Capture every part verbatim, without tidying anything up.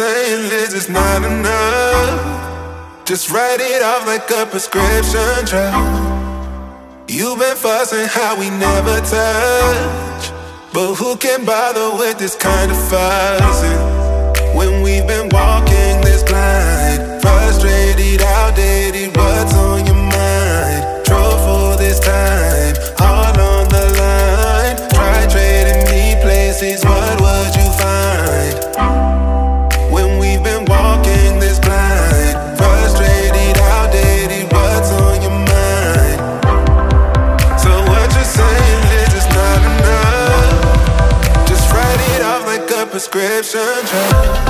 saying this is not enough. Just write it off like a prescription drug. You've been fussing how we never touch, but who can bother with this kind of fussing when we've been walking this blind, frustrated, outdated, what's on your mind? Trouble this time, all on the line. Try trading me places, what would you find? Prescription drug.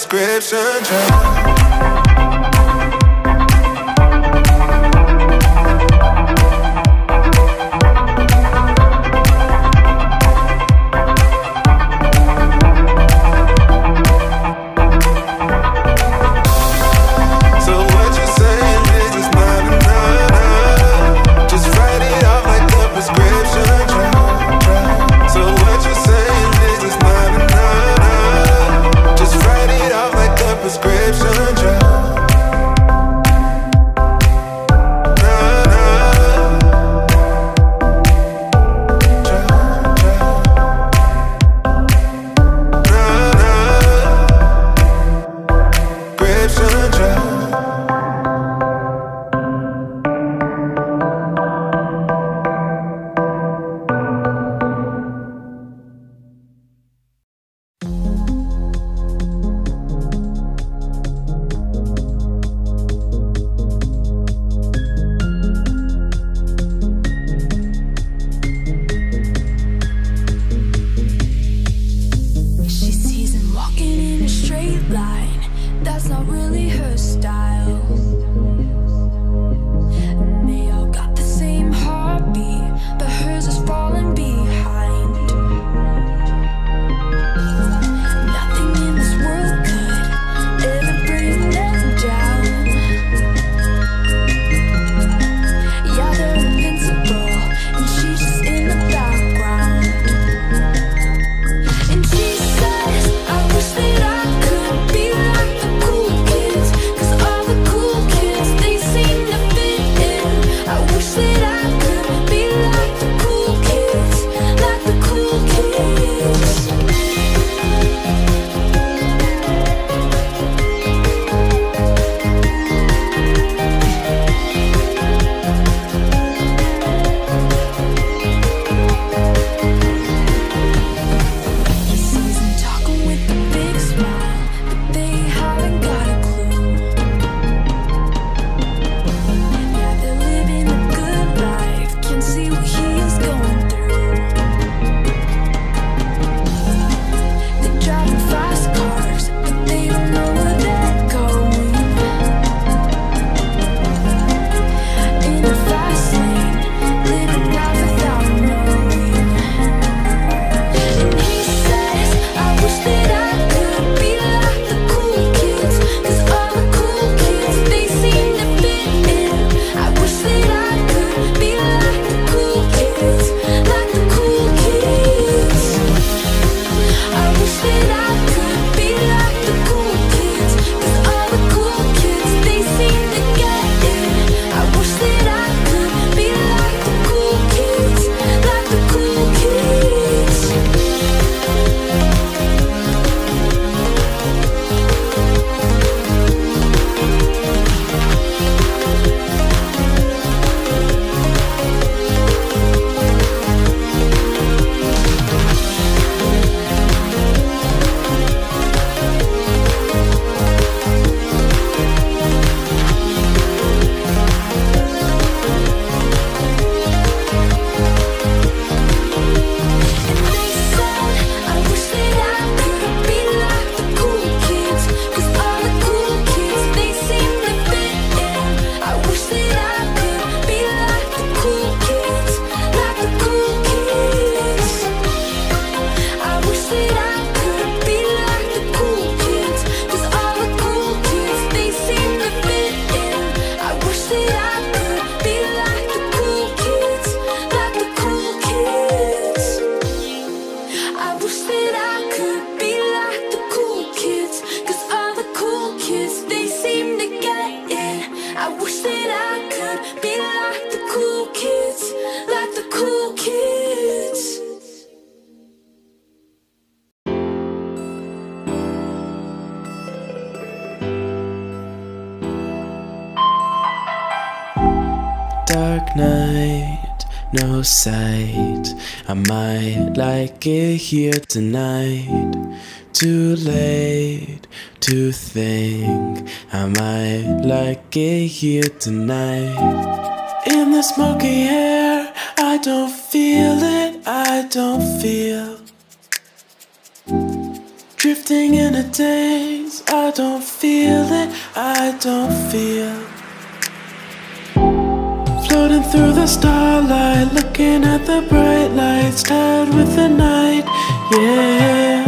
Prescription drug. dark night, no sight. I might like it here tonight. Too late to think, I might like it here tonight. In the smoky air, I don't feel it, I don't feel. Drifting in a daze, I don't feel it, I don't feel. Floating through the starlight, looking at the bright lights, tied with the night, yeah.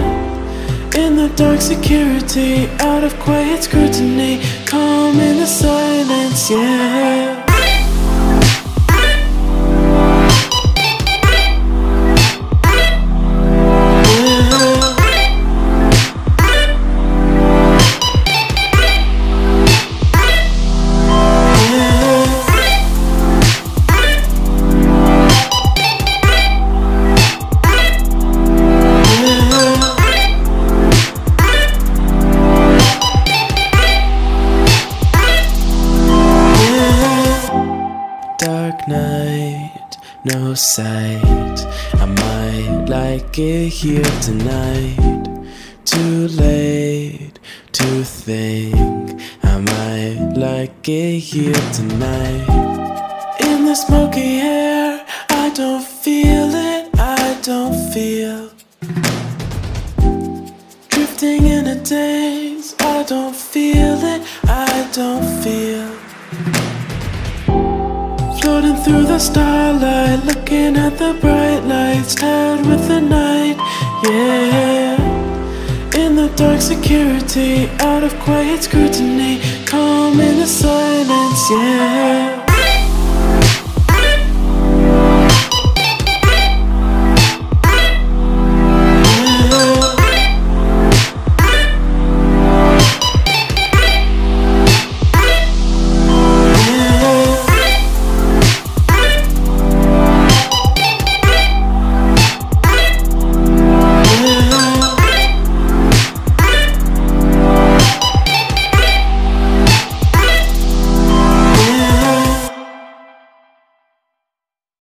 In the dark security, out of quiet scrutiny, calm in the silence, yeah. Dark night, no sight. I might like it here tonight. Too late to think, I might like it here tonight. In the smoky air, I don't feel it, I don't feel. Drifting in a daze, I don't feel it, I don't feel. Floating through the starlight, looking at the bright lights, tied with the night, yeah. In the dark security, out of quiet scrutiny, calm in the silence, yeah.